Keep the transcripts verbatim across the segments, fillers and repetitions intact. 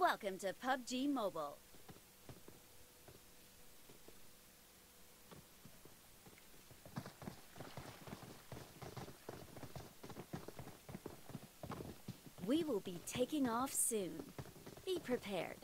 Welcome to P U B G Mobile. We will be taking off soon. Be prepared.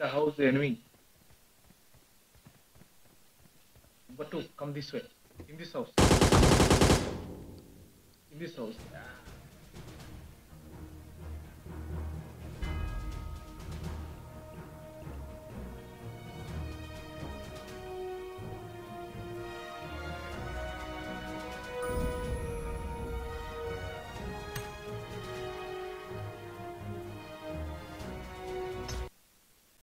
the house the enemy. Number two, come this way. In this house. In this house.